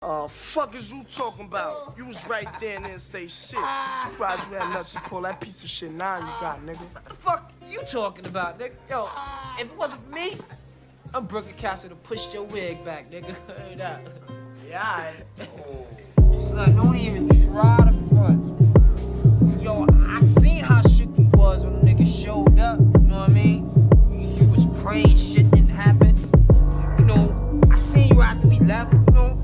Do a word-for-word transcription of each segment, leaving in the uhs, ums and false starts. Uh, fuck is you talking about? You was right there and didn't say shit. Surprised you had nuts to pull that piece of shit now you got, nigga. What the fuck you talking about, nigga? Yo, if it wasn't me, I'm Brooklyn Castle to push your wig back, nigga. Heard that? Yeah, I... oh. Son, don't even try to front. Yo, I seen how shit you was when the nigga showed up, you know what I mean? You was praying shit didn't happen. You know, I seen you after we left, you know?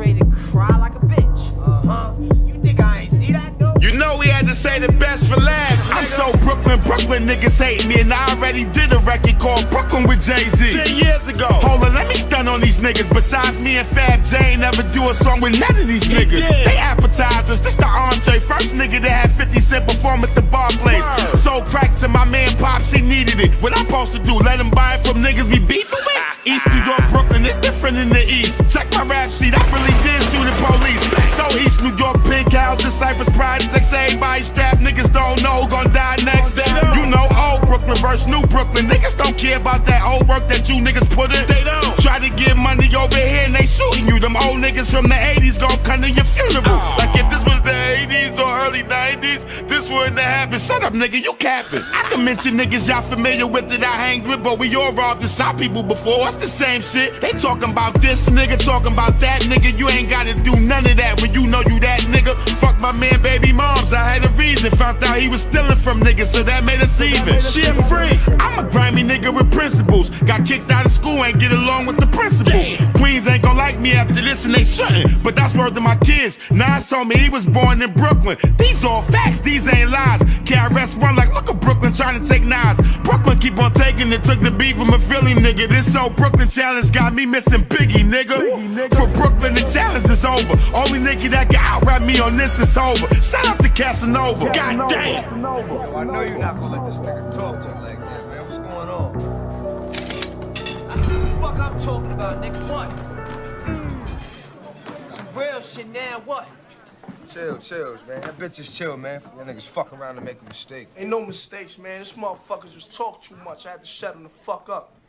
To cry like a bitch. Uh-huh. You think I ain't see that though? You know we had to say the best for last. I'm so Brooklyn, Brooklyn niggas hate me, and I already did a record called Brooklyn with Jay-Z ten years ago. Hold on, let me stun on these niggas. Besides me and Fab J ain't never do a song with none of these niggas. They appetizers. This the Andre, first nigga that had fifty cent perform at the bar place. Word. So cracked to my man Pops, he needed it. What I'm supposed to do? Let him buy it from niggas we beefing with? East New York, Brooklyn, it's different in the East. Check my rap sheet, I really did shoot the police. So East New York, pink houses, Cypress projects, everybody strapped, niggas don't know, gon' die next. You know old Brooklyn versus new Brooklyn, niggas don't care about that old work that you niggas put in. They don't try to get money over here and they shooting you. Them old niggas from the eighties gon' come to your funeral. Oh. Like if this was the eighties or early nineties, this wouldn't happen. Shut up, nigga, you capping. I can mention niggas y'all familiar with that I hanged with, but we all robbed and shot people before. It's the same shit. They talking about this nigga, talking about that nigga. You ain't gotta do none of that when you know you that nigga. Fuck my man, baby moms. I had a reason. Found out he was stealing from niggas, so that made us even. Shit free. I'm a grimy nigga with principles. Got kicked out of school, ain't get along with the principal. Damn. Queens ain't gon' like me after this, and they shouldn't. But that's word to my kids. Nas told me he was born in Brooklyn. These all facts. These ain't lies. K R S One like, look at Brooklyn trying to take Nas. Brooklyn keep on taking it. Took the beat from a Philly nigga. This so Brooklyn challenge got me missing Biggie, nigga. Biggie, nigga. For Brooklyn, the challenge is over. Only nigga that can outrap me on this is over. Shout out to Casanova. Casanova. God damn. Casanova. Yo, I know you're not gonna let this nigga talk to him like that, man. What's going on? That's what the fuck I'm talking about, nigga. What? Some real shit now, what? Chill, chills, man. That bitch is chill, man. That niggas fuck around and make a mistake. Ain't no mistakes, man. This motherfuckers just talk too much. I had to shut him the fuck up.